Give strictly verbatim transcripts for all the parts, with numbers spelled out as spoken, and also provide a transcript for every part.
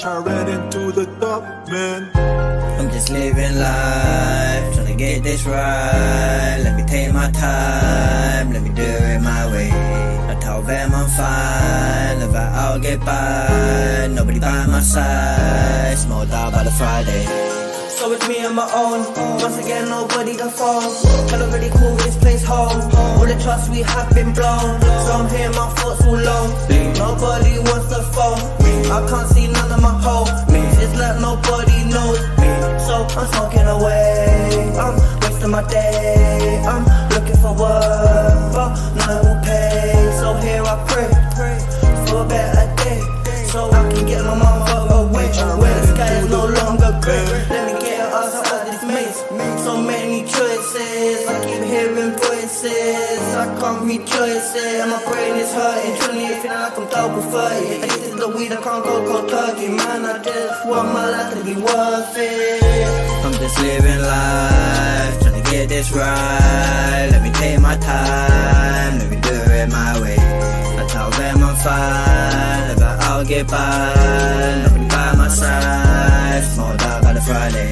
bitch, I ran into the top, man. I'm just living life, trying to get this right. Let me take my time, let me do it my way. I tell them I'm fine, if I'll get by. Nobody by my side, small dog by the Friday. So it's me on my own, once again nobody can fall. Kinda really cool, this place home. All the trust we have been blown, so I'm here, my thoughts all alone. Nobody wants the phone, I can't see none of my hope. It's like nobody knows me, so I'm smoking away. I'm wasting my day, I'm looking for work, but none will pay. So here I pray for a better day, so I can get my mother away. Where the sky is no longer grey, let me get us out of this maze. So many choices, I keep hearing voices, I can't rejoice it. My brain is hurting, truly feeling like I'm double thirty. This is the weed, I can't go cold turkey. Man, I just want my life to be worth it. I'm just living life, trying to get this right. Let me take my time, let me do it my way. I tell them I'm fine, but I'll get by. Nobody by my side, small dog on a Friday.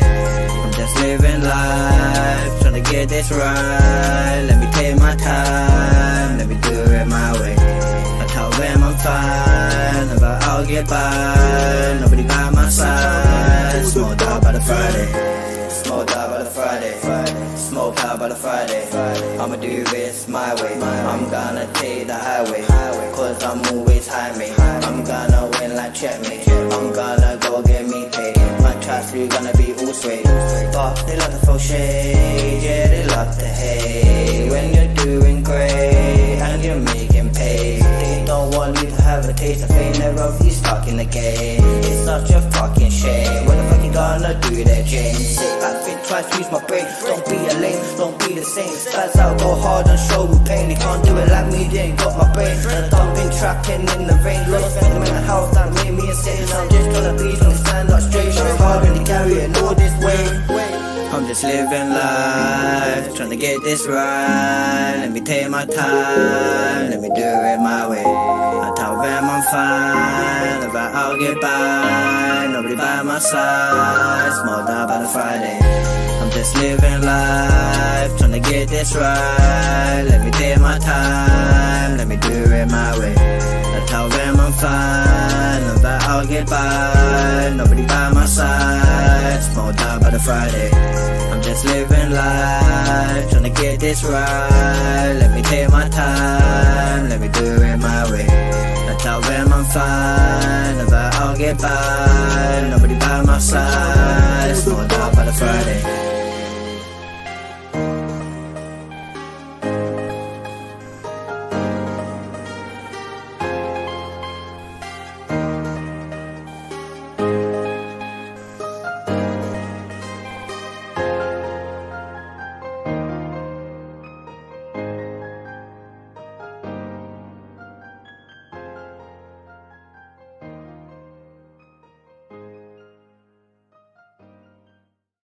I'm just living life, trying to get this right. Let me take my time, let me do it my way. I tell them I'm fine, but I'll get by. Nobody by my side, small dog by the Friday. Small dog by the Friday, Friday. Small car by the Friday, Friday. I'ma do this my way, my I'm way. Gonna take the highway, highway. Cause I'm always high, mate. I'm gonna win like checkmate, checkmate. I'm gonna go get me paid. My trust, you gonna be all swayed. But they love to throw shade, yeah, they love to hate. When you're doing great and you're making pay, they don't want you to have a taste of pain. Never if you stuck in the game. It's such a fucking shame. What the fuck you gonna do there, James? Sit back, think twice, use my brain. Don't be a lame, don't be the same. Spaz out, go hard and show you pain. They can't do it like me, they ain't got my brain. And I've been trapping in the rain. Lost in the mental health that made me insane. I'm just trying to be, trying to stand up straight. Show it hard when they carry it all this way. I'm just living life, trying to get this right. Let me take my time, let me do it my way. I tell them I'm fine, but I'll get by. Nobody by my side, small dog by the Friday. I'm just living life, trying to get this right. Let me take my time, let me do it my way. I tell them I'm fine, but I'll get by. Nobody by my side, small dog by the Friday. I'm just living life, trying to get this right. Let me take my time, let me do it my way. I tell them I'm fine, but I'll get by. Nobody by my side.